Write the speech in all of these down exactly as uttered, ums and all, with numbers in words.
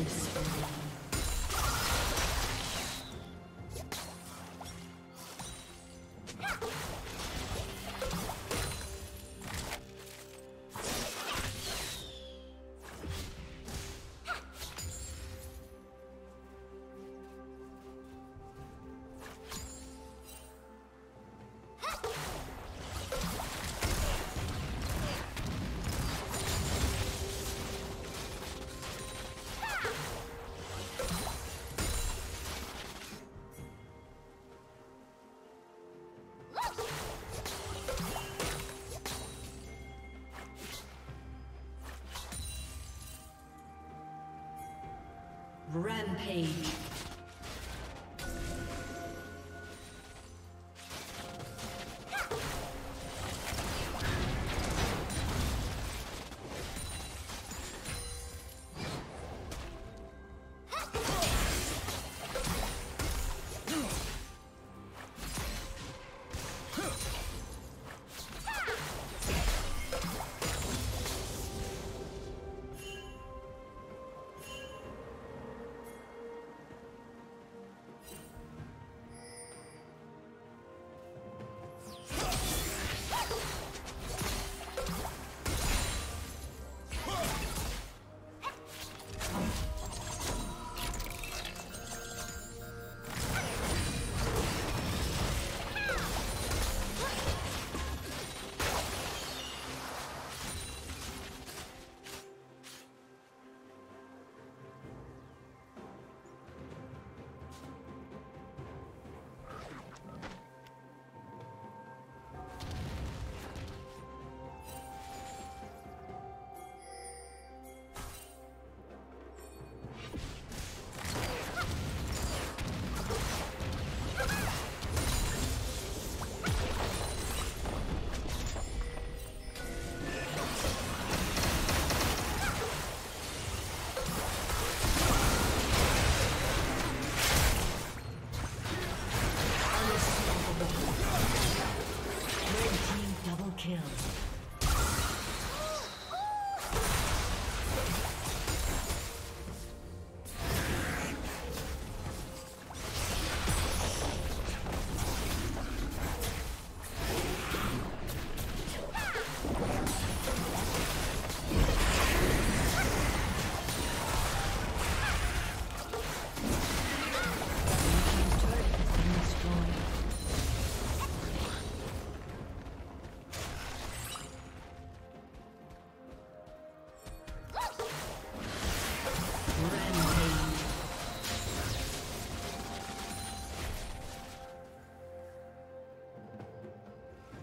Yes. Rampage.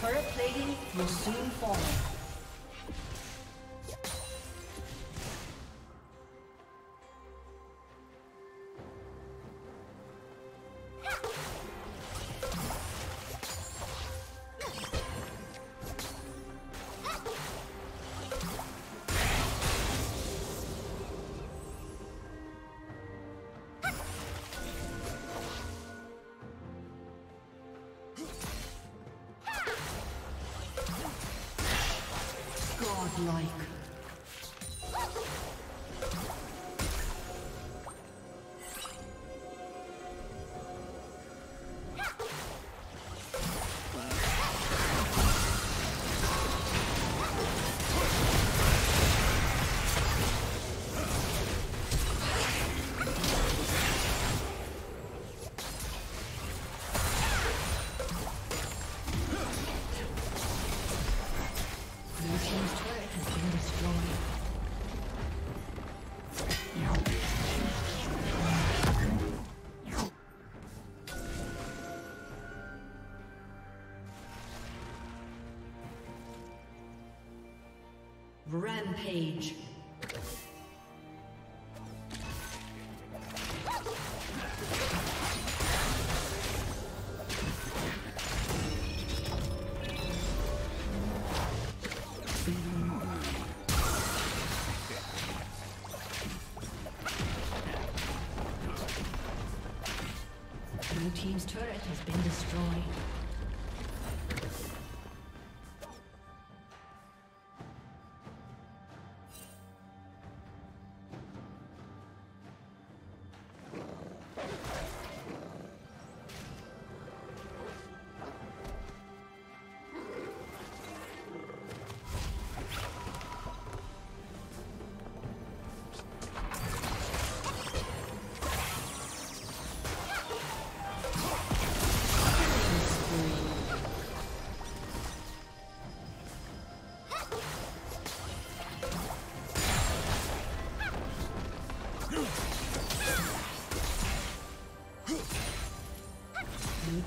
Turret plating will soon fall. Like Rampage. Blue team's turret has been destroyed.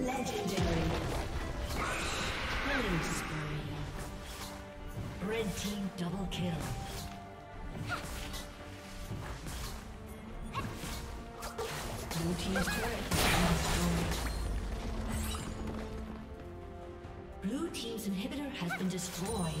Legendary. Killing spree. Red team double kill. Blue team's turret has been destroyed. Blue team's inhibitor has been destroyed.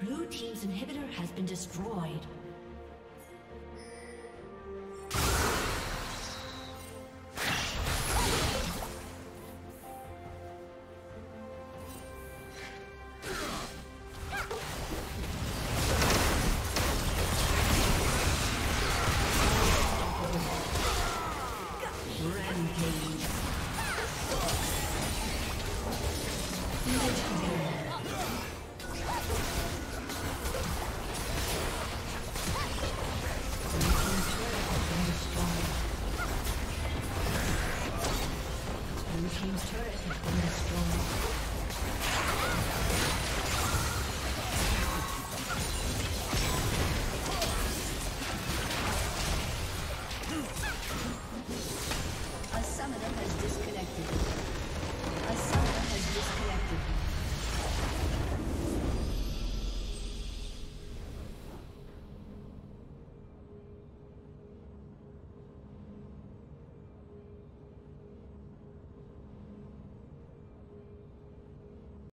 Blue team's inhibitor has been destroyed. Rampage.